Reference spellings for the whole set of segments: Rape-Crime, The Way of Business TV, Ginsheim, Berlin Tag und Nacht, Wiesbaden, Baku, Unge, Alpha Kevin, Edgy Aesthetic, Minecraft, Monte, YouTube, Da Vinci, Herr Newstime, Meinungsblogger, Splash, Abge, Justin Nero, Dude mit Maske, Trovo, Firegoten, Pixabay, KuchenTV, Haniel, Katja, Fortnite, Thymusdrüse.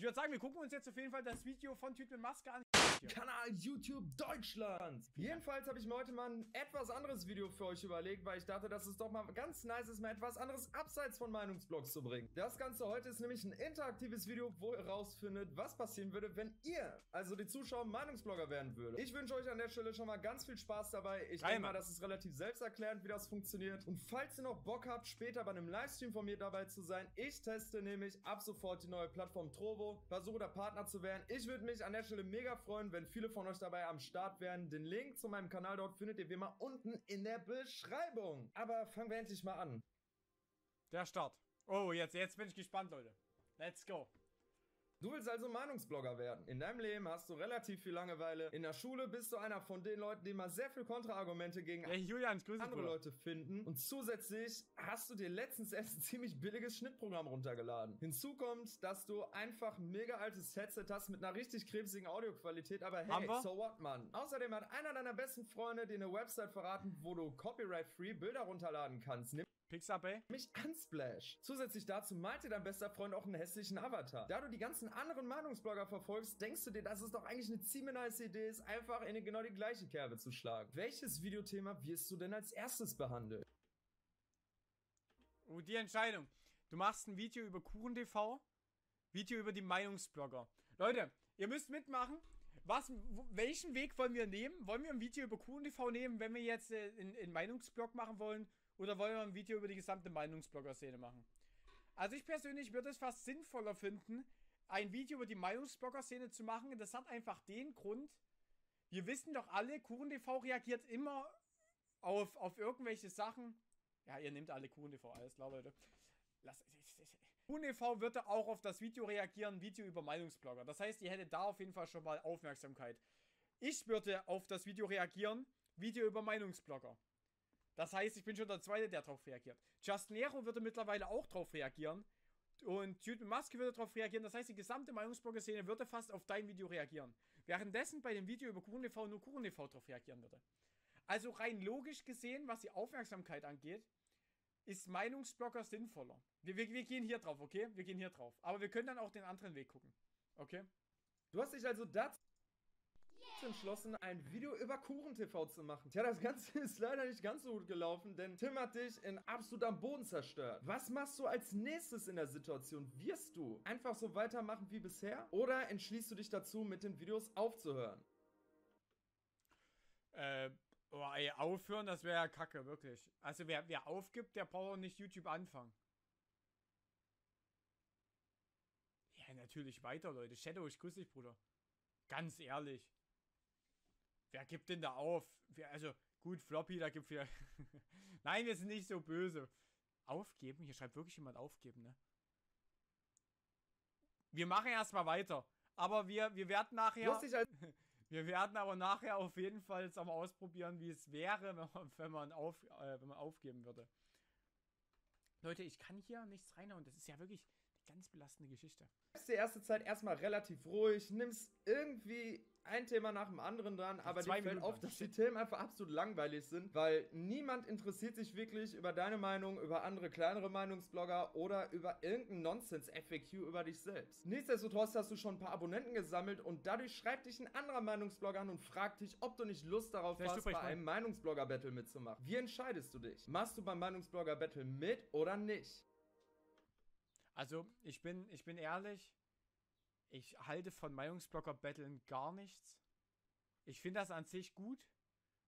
Ich würde sagen, wir gucken uns jetzt auf jeden Fall das Video von Dude mit Maske an. Kanal YouTube Deutschland. Jedenfalls habe ich mir heute mal ein etwas anderes Video für euch überlegt, weil ich dachte, dass es doch mal ganz nice ist, mal etwas anderes abseits von Meinungsblogs zu bringen. Das Ganze heute ist nämlich ein interaktives Video, wo ihr rausfindet, was passieren würde, wenn ihr, also die Zuschauer, Meinungsblogger werden würdet. Ich wünsche euch an der Stelle schon mal ganz viel Spaß dabei. Ich denke mal, das ist relativ selbsterklärend, wie das funktioniert. Und falls ihr noch Bock habt, später bei einem Livestream von mir dabei zu sein, ich teste nämlich ab sofort die neue Plattform Trovo, versuche da Partner zu werden. Ich würde mich an der Stelle mega freuen, wenn viele von euch dabei am Start wären. Den Link zu meinem Kanal dort findet ihr wie immer unten in der Beschreibung. Aber fangen wir endlich mal an. Der Start. Oh, jetzt bin ich gespannt, Leute. Let's go. Du willst also Meinungsblogger werden. In deinem Leben hast du relativ viel Langeweile. In der Schule bist du einer von den Leuten, die mal sehr viel Kontraargumente gegen andere Leute finden. Und zusätzlich hast du dir letztens erst ein ziemlich billiges Schnittprogramm runtergeladen. Hinzu kommt, dass du einfach ein mega altes Headset hast mit einer richtig krebsigen Audioqualität. Aber hey, so what, Mann? Außerdem hat einer deiner besten Freunde dir eine Website verraten, wo du copyright-free Bilder runterladen kannst. Pixabay? Mich an Splash. Zusätzlich dazu malt dir dein bester Freund auch einen hässlichen Avatar. Da du die ganzen anderen Meinungsblogger verfolgst, denkst du dir, dass es doch eigentlich eine ziemlich nice Idee ist, einfach in genau die gleiche Kerbe zu schlagen. Welches Videothema wirst du denn als erstes behandeln? Oh, die Entscheidung. Du machst ein Video über KuchenTV, Video über die Meinungsblogger. Leute, ihr müsst mitmachen. Welchen Weg wollen wir nehmen? Wollen wir ein Video über KuchenTV nehmen, wenn wir jetzt in Meinungsblog machen wollen? Oder wollen wir ein Video über die gesamte Meinungsblogger-Szene machen? Also ich persönlich würde es fast sinnvoller finden, ein Video über die Meinungsblogger-Szene zu machen. Das hat einfach den Grund, wir wissen doch alle, KuchenTV reagiert immer auf irgendwelche Sachen. Ja, ihr nehmt alle KuchenTV, alles klar, Leute. KuchenTV würde auch auf das Video reagieren, Video über Meinungsblogger. Das heißt, ihr hättet da auf jeden Fall schon mal Aufmerksamkeit. Ich würde auf das Video reagieren, Video über Meinungsblogger. Das heißt, ich bin schon der Zweite, der darauf reagiert. Justin Nero würde mittlerweile auch darauf reagieren. Und Dude mit Maske würde darauf reagieren. Das heißt, die gesamte Meinungsblogger-Szene würde fast auf dein Video reagieren. Währenddessen bei dem Video über KuchenTV nur KuchenTV darauf reagieren würde. Also rein logisch gesehen, was die Aufmerksamkeit angeht, ist Meinungsblogger sinnvoller. Wir gehen hier drauf, okay? Wir gehen hier drauf. Aber wir können dann auch den anderen Weg gucken. Okay? Du hast dich also dazu entschlossen, ein Video über KuchenTV zu machen. Tja, das Ganze ist leider nicht ganz so gut gelaufen, denn Tim hat dich in absolut am Boden zerstört. Was machst du als nächstes in der Situation? Wirst du einfach so weitermachen wie bisher? Oder entschließt du dich dazu, mit den Videos aufzuhören? Aufhören, das wäre ja kacke, wirklich. Also wer aufgibt, der braucht auch nicht YouTube anfangen. Ja, natürlich weiter, Leute. Shadow, ich grüß dich, Bruder. Ganz ehrlich. Wer gibt denn da auf? Also, gut, Floppy, da gibt es nein, wir sind nicht so böse. Aufgeben? Hier schreibt wirklich jemand aufgeben, ne? Wir machen erstmal weiter. Aber wir werden nachher... wir werden aber nachher auf jeden Fall jetzt auch mal ausprobieren, wie es wäre, wenn man aufgeben würde. Leute, ich kann hier nichts reinhauen. Das ist ja wirklich... ganz belastende Geschichte. Du bist die erste Zeit erstmal relativ ruhig, nimmst irgendwie ein Thema nach dem anderen dran, aber dir fällt auf, dass die Themen einfach absolut langweilig sind, weil niemand interessiert sich wirklich über deine Meinung, über andere kleinere Meinungsblogger oder über irgendeinen Nonsens-FAQ über dich selbst. Nichtsdestotrotz hast du schon ein paar Abonnenten gesammelt und dadurch schreibt dich ein anderer Meinungsblogger an und fragt dich, ob du nicht Lust darauf hast, bei einem Meinungsblogger-Battle mitzumachen. Wie entscheidest du dich? Machst du beim Meinungsblogger-Battle mit oder nicht? Also, ich bin ehrlich, ich halte von Meinungsblogger-Battlen gar nichts. Ich finde das an sich gut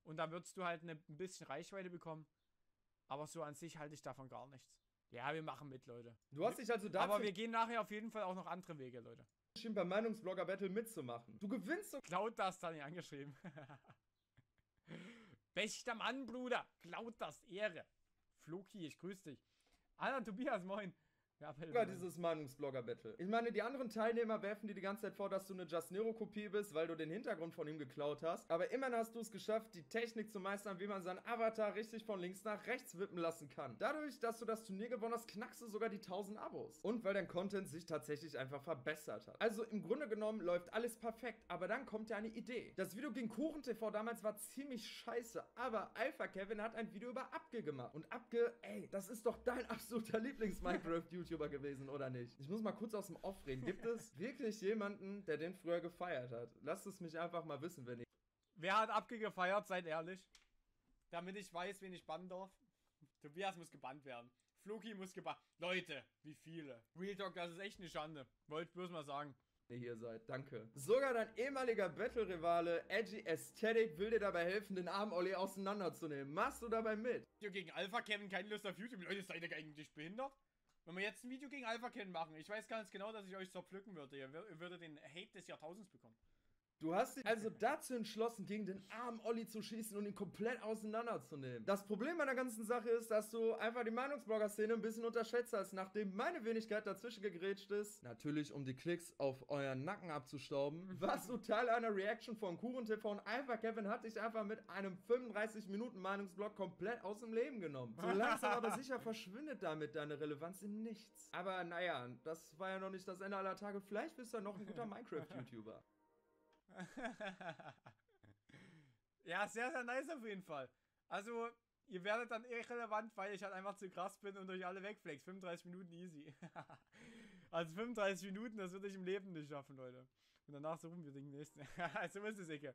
und da würdest du halt ein bisschen Reichweite bekommen, aber so an sich halte ich davon gar nichts. Ja, wir machen mit, Leute. Du hast dich also dafür... Aber wir gehen nachher auf jeden Fall auch noch andere Wege, Leute. ...schien beim Meinungsblogger-Battle mitzumachen. Du gewinnst so... Klaut das, Tani, angeschrieben. Bester Mann, Bruder. Klaut das, Ehre. Floki, ich grüß dich. Alter, Tobias, moin. Ja, über dieses Meinungsblogger-Battle. Ich meine, die anderen Teilnehmer werfen dir die ganze Zeit vor, dass du eine Justin Nero-Kopie bist, weil du den Hintergrund von ihm geklaut hast. Aber immerhin hast du es geschafft, die Technik zu meistern, wie man seinen Avatar richtig von links nach rechts wippen lassen kann. Dadurch, dass du das Turnier gewonnen hast, knackst du sogar die 1000 Abos. Und weil dein Content sich tatsächlich einfach verbessert hat. Also im Grunde genommen läuft alles perfekt, aber dann kommt ja eine Idee. Das Video gegen KuchenTV damals war ziemlich scheiße, aber Alpha Kevin hat ein Video über Abge gemacht. Und Abge, ey, das ist doch dein absoluter Lieblings-Minecraft-YouTube. YouTuber gewesen oder nicht? Ich muss mal kurz aus dem Off reden. Gibt es wirklich jemanden, der den früher gefeiert hat? Lasst es mich einfach mal wissen, wenn ich... Wer hat Abge gefeiert? Seid ehrlich. Damit ich weiß, wen ich bannen darf. Tobias muss gebannt werden. Floki muss gebannt... Leute, wie viele. Real Talk, das ist echt eine Schande. Wollt bloß mal sagen. Hier seid. Danke. Sogar dein ehemaliger Battle-Rivale Edgy Aesthetic will dir dabei helfen, den armen Olli auseinanderzunehmen. Machst du dabei mit? Video gegen Alpha Kevin, keine Lust auf YouTube. Leute, seid ihr eigentlich behindert? Wenn wir jetzt ein Video gegen Alpha Kevin machen, ich weiß ganz genau, dass ich euch zerpflücken würde. Ihr würdet den Hate des Jahrtausends bekommen. Du hast dich also dazu entschlossen, gegen den armen Olli zu schießen und ihn komplett auseinanderzunehmen. Das Problem an der ganzen Sache ist, dass du einfach die Meinungsblogger-Szene ein bisschen unterschätzt hast, nachdem meine Wenigkeit dazwischen gegrätscht ist. Natürlich, um die Klicks auf euren Nacken abzustauben. Warst du Teil einer Reaction von KuchenTV und Alpha Kevin hat dich einfach mit einem 35-Minuten-Meinungsblog komplett aus dem Leben genommen. So langsam aber sicher verschwindet damit deine Relevanz in nichts. Aber naja, das war ja noch nicht das Ende aller Tage. Vielleicht bist du ja noch ein guter Minecraft-YouTuber. Ja, sehr, sehr nice auf jeden Fall. Also, ihr werdet dann irrelevant, weil ich halt einfach zu krass bin und euch alle wegflex. 35 Minuten easy. Also 35 Minuten, das würde ich im Leben nicht schaffen, Leute. Und danach suchen wir den nächsten. So ist es, Ecke.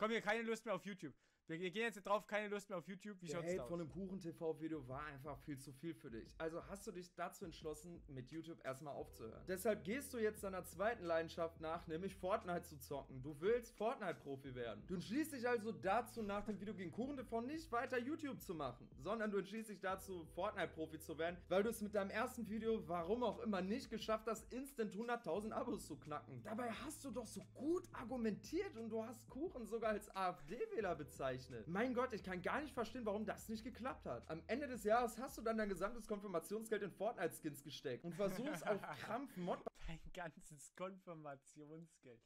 Komm, hier, keine Lust mehr auf YouTube. Wir gehen jetzt drauf, keine Lust mehr auf YouTube. Wie schaut's aus? Der Hate von dem KuchenTV-Video war einfach viel zu viel für dich. Also hast du dich dazu entschlossen, mit YouTube erstmal aufzuhören. Deshalb gehst du jetzt deiner zweiten Leidenschaft nach, nämlich Fortnite zu zocken. Du willst Fortnite-Profi werden. Du entschließt dich also dazu, nach dem Video gegen KuchenTV nicht weiter YouTube zu machen, sondern du entschließt dich dazu, Fortnite-Profi zu werden, weil du es mit deinem ersten Video, warum auch immer, nicht geschafft hast, instant 100.000 Abos zu knacken. Dabei hast du doch so gut argumentiert und du hast Kuchen sogar als AfD-Wähler bezeichnet. Mein Gott, ich kann gar nicht verstehen, warum das nicht geklappt hat. Am Ende des Jahres hast du dann dein gesamtes Konfirmationsgeld in Fortnite-Skins gesteckt und versuchst auf Krampf Mod... Dein ganzes Konfirmationsgeld.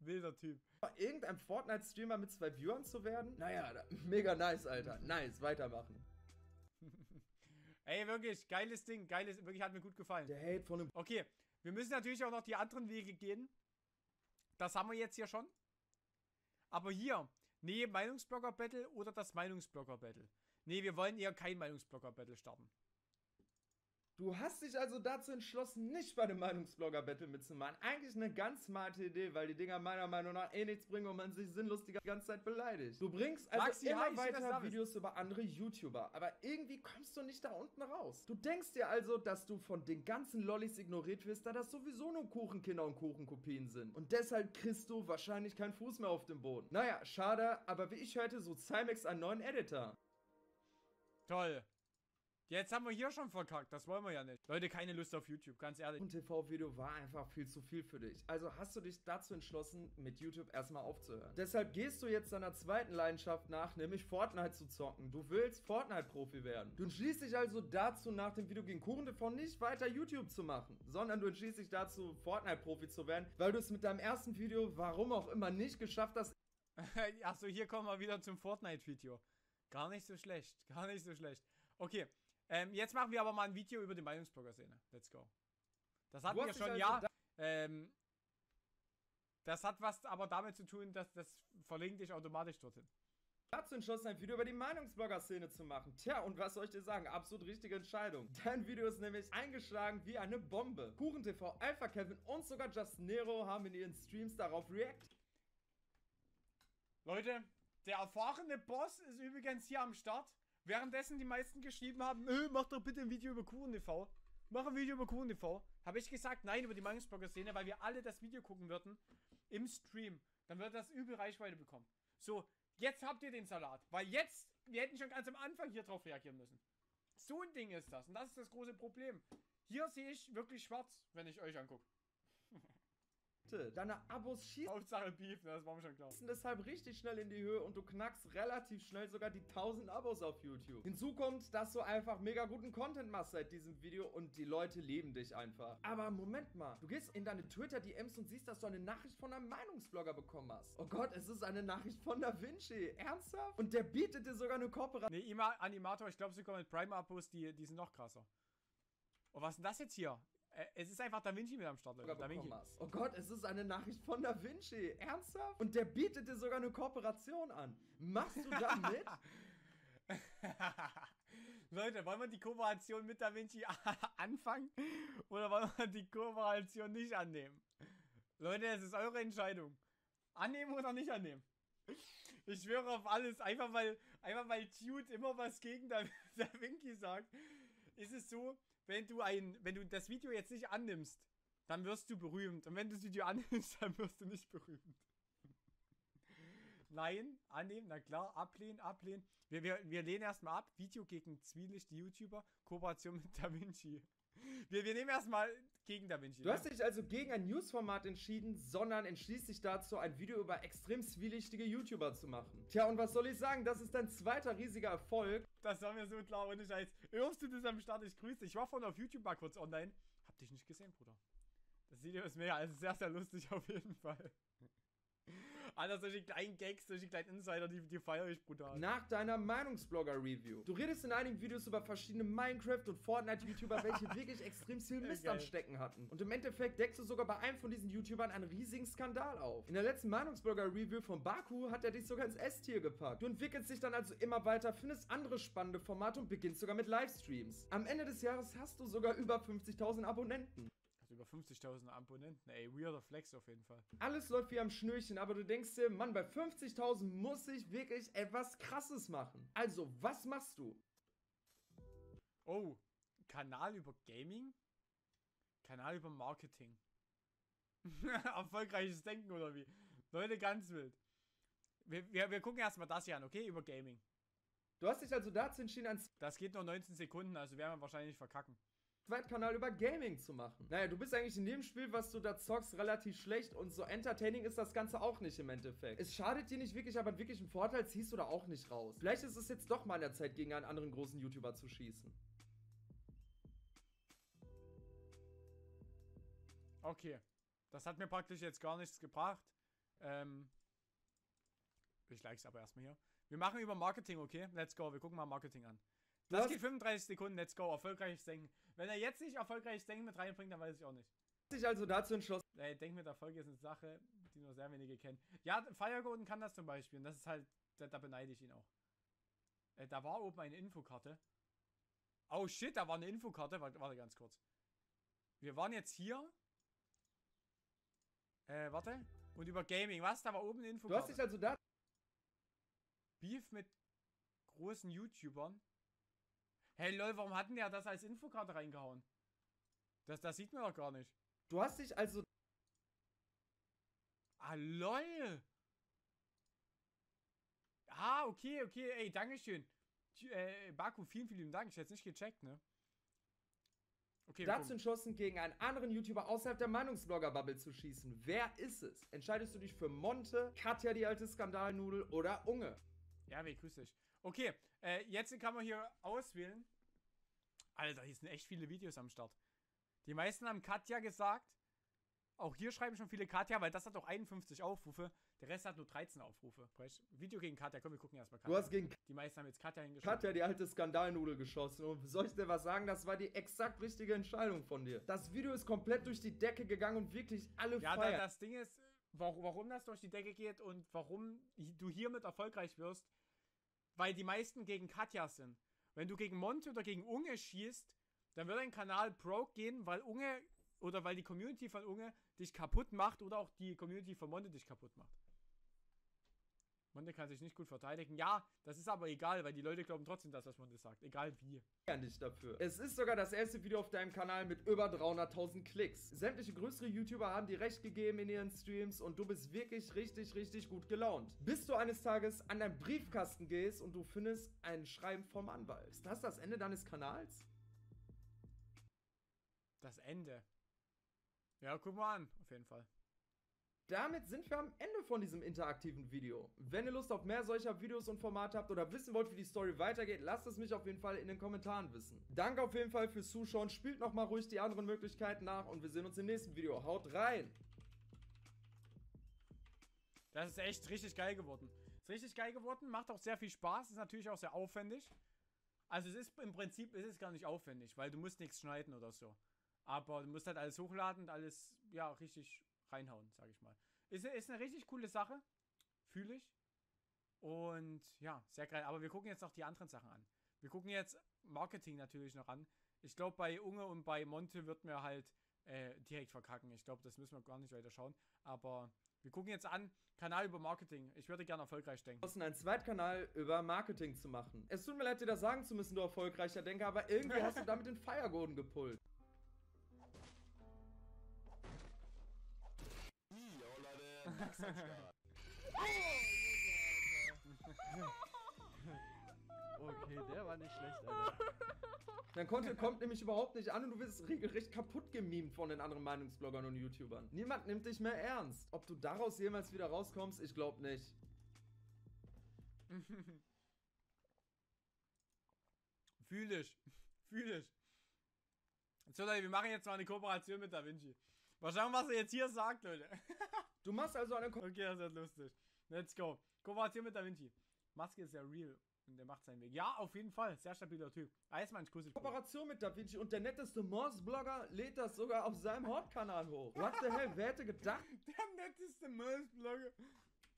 Wilder Typ. Irgendein Fortnite-Streamer mit 2 Viewern zu werden? Naja, mega nice, Alter. Nice, weitermachen. Ey, wirklich, geiles Ding. Geiles, wirklich hat mir gut gefallen. Der Hate von dem... Okay, wir müssen natürlich auch noch die anderen Wege gehen. Das haben wir jetzt hier schon. Aber hier... Nee, Meinungsblogger-Battle oder das Meinungsblogger-Battle. Nee, wir wollen eher kein Meinungsblogger-Battle starten. Du hast dich also dazu entschlossen, nicht bei dem Meinungsblogger-Battle mitzumachen. Eigentlich eine ganz smarte Idee, weil die Dinger meiner Meinung nach eh nichts bringen und man sich sinnlos die ganze Zeit beleidigt. Du bringst also Maxi, immer weiter Videos über andere YouTuber, aber irgendwie kommst du nicht da unten raus. Du denkst dir also, dass du von den ganzen Lollis ignoriert wirst, da das sowieso nur Kuchenkinder und Kuchenkopien sind. Und deshalb kriegst du wahrscheinlich keinen Fuß mehr auf dem Boden. Naja, schade, aber wie ich hörte, so Cymex einen neuen Editor. Toll. Jetzt haben wir hier schon verkackt, das wollen wir ja nicht. Leute, keine Lust auf YouTube, ganz ehrlich. Und TV-Video war einfach viel zu viel für dich. Also hast du dich dazu entschlossen, mit YouTube erstmal aufzuhören. Deshalb gehst du jetzt deiner zweiten Leidenschaft nach, nämlich Fortnite zu zocken. Du willst Fortnite-Profi werden. Du entschließt dich also dazu, nach dem Video gegen KuchenTV nicht weiter YouTube zu machen, sondern du entschließt dich dazu, Fortnite-Profi zu werden, weil du es mit deinem ersten Video, warum auch immer, nicht geschafft hast. Achso, hier kommen wir wieder zum Fortnite-Video. Gar nicht so schlecht, gar nicht so schlecht. Okay. Jetzt machen wir aber mal ein Video über die Meinungsblogger-Szene. Let's go. Das hatten wir schon, also ja. Das hat was aber damit zu tun, dass das verlinkt dich automatisch dorthin. Dazu entschlossen, ein Video über die Meinungsblogger-Szene zu machen. Tja, und was soll ich dir sagen? Absolut richtige Entscheidung. Dein Video ist nämlich eingeschlagen wie eine Bombe. KuchenTV, Alpha Kevin und sogar Justin Nero haben in ihren Streams darauf reagiert. Leute, der erfahrene Boss ist übrigens hier am Start. Währenddessen die meisten geschrieben haben, mach doch bitte ein Video über KuchenTV. Mach ein Video über KuchenTV. Habe ich gesagt, nein, über die Meinungsblogger-Szene, weil wir alle das Video gucken würden im Stream. Dann würde das übel Reichweite bekommen. So, jetzt habt ihr den Salat. Weil jetzt, wir hätten schon ganz am Anfang hier drauf reagieren müssen. So ein Ding ist das. Und das ist das große Problem. Hier sehe ich wirklich schwarz, wenn ich euch angucke. Deine Abos schießen. Hauptsache Beef, das war mir schon klar. Deshalb richtig schnell in die Höhe und du knackst relativ schnell sogar die 1000 Abos auf YouTube. Hinzu kommt, dass du einfach mega guten Content machst seit diesem Video und die Leute lieben dich einfach. Aber Moment mal, du gehst in deine Twitter-DMs und siehst, dass du eine Nachricht von einem Meinungsblogger bekommen hast. Oh Gott, es ist eine Nachricht von Da Vinci. Ernsthaft? Und der bietet dir sogar eine Kooperation. Nee, immer Animator, ich glaube sogar mit Prime-Abos, die sind noch krasser. Oh, was ist denn das jetzt hier? Es ist einfach Da Vinci mit am Start, Leute. Da Vinci. Oh Gott, es ist eine Nachricht von Da Vinci. Ernsthaft? Und der bietet dir sogar eine Kooperation an. Machst du da mit? Leute, wollen wir die Kooperation mit Da Vinci anfangen? Oder wollen wir die Kooperation nicht annehmen? Leute, es ist eure Entscheidung. Annehmen oder nicht annehmen? Ich schwöre auf alles. Einfach weil Dude immer was gegen Da Vinci sagt. Ist es so, wenn du das Video jetzt nicht annimmst, dann wirst du berühmt. Und wenn du das Video annimmst, dann wirst du nicht berühmt. Nein, annehmen, na klar, ablehnen, ablehnen. Wir lehnen erstmal ab. Video gegen Zwielicht, die YouTuber, Kooperation mit Da Vinci. Wir nehmen erstmal gegen Da Vinci. Du hast dich also gegen ein Newsformat entschieden, sondern entschließt dich dazu, ein Video über extrem zwielichtige YouTuber zu machen. Tja, und was soll ich sagen? Das ist dein zweiter riesiger Erfolg. Das war mir so klar, ohne Scheiß. Hörst du das am Start? Ich grüße dich. Ich war vorhin auf YouTube mal kurz online. Hab dich nicht gesehen, Bruder. Das Video ist mega, also sehr, sehr lustig auf jeden Fall. Alter, solche kleinen Gags, solche kleinen Insider, die feiere ich brutal. Nach deiner Meinungsblogger-Review. Du redest in einigen Videos über verschiedene Minecraft- und Fortnite-YouTuber, welche wirklich extrem viel Mist am Stecken hatten. Und im Endeffekt deckst du sogar bei einem von diesen YouTubern einen riesigen Skandal auf. In der letzten Meinungsblogger-Review von Baku hat er dich sogar ins S-Tier gepackt. Du entwickelst dich dann also immer weiter, findest andere spannende Formate und beginnst sogar mit Livestreams. Am Ende des Jahres hast du sogar über 50.000 Abonnenten. Über 50.000 Abonnenten, ey, weirder Flex auf jeden Fall. Alles läuft wie am Schnürchen, aber du denkst dir, Mann, bei 50.000 muss ich wirklich etwas Krasses machen. Also, was machst du? Oh, Kanal über Gaming? Kanal über Marketing. Erfolgreiches Denken, oder wie? Leute, ganz wild. Wir gucken erstmal das hier an, okay? Über Gaming. Du hast dich also dazu entschieden, Das geht nur 19 Sekunden, also werden wir wahrscheinlich verkacken. Zweitkanal über Gaming zu machen. Naja, du bist eigentlich in dem Spiel, was du da zockst, relativ schlecht und so entertaining ist das Ganze auch nicht im Endeffekt. Es schadet dir nicht wirklich, aber einen wirklichen Vorteil ziehst du da auch nicht raus. Vielleicht ist es jetzt doch mal an der Zeit, gegen einen anderen großen YouTuber zu schießen. Okay, das hat mir praktisch jetzt gar nichts gebracht. Ich like's aber erstmal hier. Wir machen über Marketing, okay? Let's go, wir gucken mal Marketing an. Das geht 35 Sekunden, let's go, erfolgreiches Denken. Wenn er jetzt nicht erfolgreiches Denken mit reinbringt, dann weiß ich auch nicht. Hat sich also dazu entschlossen. Ey, Denken mit Erfolg ist eine Sache, die nur sehr wenige kennen. Ja, Firegoten kann das zum Beispiel und das ist halt, da beneide ich ihn auch. Da war oben eine Infokarte. Oh shit, da war eine Infokarte, warte ganz kurz. Wir waren jetzt hier. Warte. Und über Gaming, was? Da war oben eine Infokarte. Du hast dich also da... Beef mit großen YouTubern. Hey lol, warum hatten der das als Infokarte reingehauen? Das sieht man doch gar nicht. Du hast dich also... Ah lol! Ah, okay, ey, dankeschön. Baku, vielen Dank, ich hätte es nicht gecheckt, ne? Okay, dazu entschlossen, gegen einen anderen YouTuber außerhalb der Meinungsblogger-Bubble zu schießen. Wer ist es? Entscheidest du dich für Monte, Katja, die alte Skandalnudel oder Unge? Ja, wie grüß dich. Okay, jetzt kann man hier auswählen. Alter, hier sind echt viele Videos am Start. Die meisten haben Katja gesagt. Auch hier schreiben schon viele Katja, weil das hat doch 51 Aufrufe. Der Rest hat nur 13 Aufrufe. Video gegen Katja. Komm, wir gucken erstmal Katja. Du hast gegen die meisten haben jetzt Katja hingeschossen. Katja, die alte Skandalnudel geschossen. Und soll ich dir was sagen? Das war die exakt richtige Entscheidung von dir. Das Video ist komplett durch die Decke gegangen und wirklich alle feiern. Ja, das Ding ist... Warum das durch die Decke geht und warum du hiermit erfolgreich wirst, weil die meisten gegen Katja sind. Wenn du gegen Monte oder gegen Unge schießt, dann wird dein Kanal broke gehen, weil Unge oder weil die Community von Unge dich kaputt macht oder auch die Community von Monte dich kaputt macht. Monte kann sich nicht gut verteidigen. Ja, das ist aber egal, weil die Leute glauben trotzdem das, was Monte sagt. Egal wie. Ja, nicht dafür. Es ist sogar das erste Video auf deinem Kanal mit über 300.000 Klicks. Sämtliche größere YouTuber haben dir recht gegeben in ihren Streams und du bist wirklich richtig gut gelaunt. Bis du eines Tages an deinen Briefkasten gehst und du findest ein Schreiben vom Anwalt. Ist das das Ende deines Kanals? Das Ende. Ja, guck mal an, auf jeden Fall. Damit sind wir am Ende von diesem interaktiven Video. Wenn ihr Lust auf mehr solcher Videos und Formate habt oder wissen wollt, wie die Story weitergeht, lasst es mich auf jeden Fall in den Kommentaren wissen. Danke auf jeden Fall fürs Zuschauen, spielt nochmal ruhig die anderen Möglichkeiten nach und wir sehen uns im nächsten Video. Haut rein! Das ist echt richtig geil geworden. Ist richtig geil geworden, macht auch sehr viel Spaß, ist natürlich auch sehr aufwendig. Also es ist im Prinzip, es ist gar nicht aufwendig, weil du musst nichts schneiden oder so. Aber du musst halt alles hochladen und alles, ja, richtig... reinhauen, sage ich mal. Ist eine richtig coole Sache, fühle ich. Und ja, sehr geil. Aber wir gucken jetzt noch die anderen Sachen an. Wir gucken jetzt Marketing natürlich noch an. Ich glaube, bei Unge und bei Monte wird mir halt direkt verkacken. Ich glaube, das müssen wir gar nicht weiter schauen. Aber wir gucken jetzt an, Kanal über Marketing. Ich würde gerne erfolgreich denken. Einen Zweitkanal über Marketing zu machen. Es tut mir leid, dir das sagen zu müssen, du erfolgreicher Denker, aber irgendwie hast du damit den Firegoten gepullt. Okay, der war nicht schlecht, Alter. Dein Content kommt nämlich überhaupt nicht an und du wirst regelrecht kaputt gemimt von den anderen Meinungsbloggern und YouTubern. Niemand nimmt dich mehr ernst. Ob du daraus jemals wieder rauskommst, ich glaub nicht. Fühl ich. Fühl ich. So Leute, wir machen jetzt mal eine Kooperation mit Da Vinci. Mal schauen, was er jetzt hier sagt, Leute. Du machst also eine Kooperation. Okay, das wird lustig. Let's go. Kooperation mit Da Vinci. Maske ist ja real. Und der macht seinen Weg. Ja, auf jeden Fall. Sehr stabiler Typ. Eismann, ich grüße dich. Kooperation mit Da Vinci und der netteste Morsblogger lädt das sogar auf seinem Hortkanal hoch. What the hell? Wer hätte gedacht? Der netteste Morsblogger.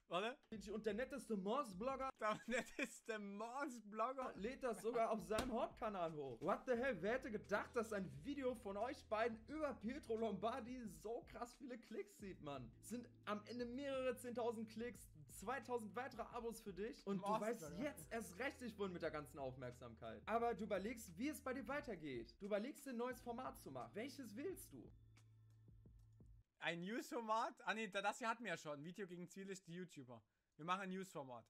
Warte. Da Vinci und der netteste Morsblogger. Der netteste Morsblogger lädt das sogar auf seinem Hortkanal hoch. What the hell? Wer hätte gedacht, dass ein Video von euch beiden über Pietro Lombardi so krass viele Klicks sieht, Mann? Sind am Ende mehrere 10.000 Klicks, 2.000 weitere Abos für dich und du weißt jetzt erst recht nicht wohl mit der ganzen Aufmerksamkeit. Aber du überlegst, wie es bei dir weitergeht. Du überlegst, ein neues Format zu machen. Welches willst du? Ein News-Format? Ah ne, das hier hatten wir ja schon. Video gegen ziellichte YouTuber. Wir machen ein News-Format.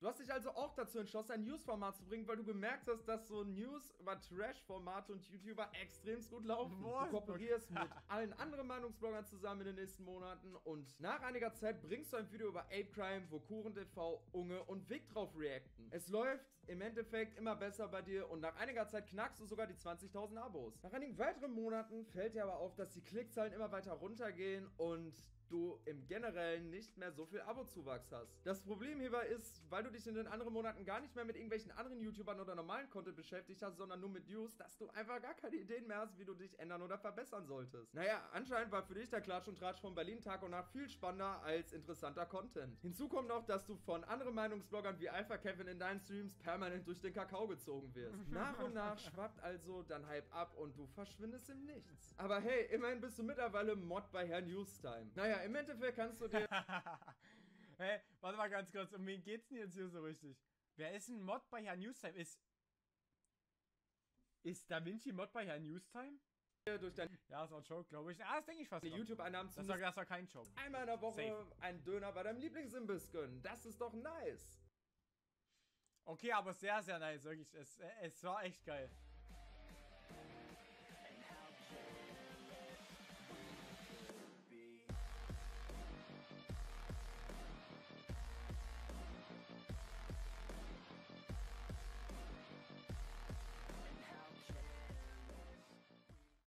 Du hast dich also auch dazu entschlossen, ein News-Format zu bringen, weil du gemerkt hast, dass so News über Trash-Formate und YouTuber extremst gut laufen. Du kooperierst mit allen anderen Meinungsbloggern zusammen in den nächsten Monaten und nach einiger Zeit bringst du ein Video über Rape-Crime, wo KuchenTV, Unge und Vic drauf reacten. Es läuft im Endeffekt immer besser bei dir und nach einiger Zeit knackst du sogar die 20.000 Abos. Nach einigen weiteren Monaten fällt dir aber auf, dass die Klickzahlen immer weiter runtergehen und du im Generellen nicht mehr so viel Abozuwachs hast. Das Problem hierbei ist, weil du dich in den anderen Monaten gar nicht mehr mit irgendwelchen anderen YouTubern oder normalen Content beschäftigt hast, sondern nur mit News, dass du einfach gar keine Ideen mehr hast, wie du dich ändern oder verbessern solltest. Naja, anscheinend war für dich der Klatsch und Tratsch von Berlin Tag und Nacht viel spannender als interessanter Content. Hinzu kommt noch, dass du von anderen Meinungsbloggern wie Alpha Kevin in deinen Streams permanent durch den Kakao gezogen wirst. Nach und nach schwappt also dein Hype ab und du verschwindest im Nichts. Aber hey, immerhin bist du mittlerweile Mod bei Herr Newstime. Naja, im Endeffekt kannst du dir... Hey, warte mal ganz kurz, um wen geht's denn jetzt hier so richtig? Wer ist ein Mod bei Herr Newstime? Ist Da Vinci Mod bei Herr Newstime? Durch dein... Ja, das war ein Joke, glaube ich. Ah, das denke ich fast. Die YouTube-Einnahmen zu... Das war kein Joke. Einmal in der Woche einen Döner bei deinem Lieblingsimbiss gönnen. Das ist doch nice. Okay, aber sehr, sehr nice, wirklich. Es war echt geil.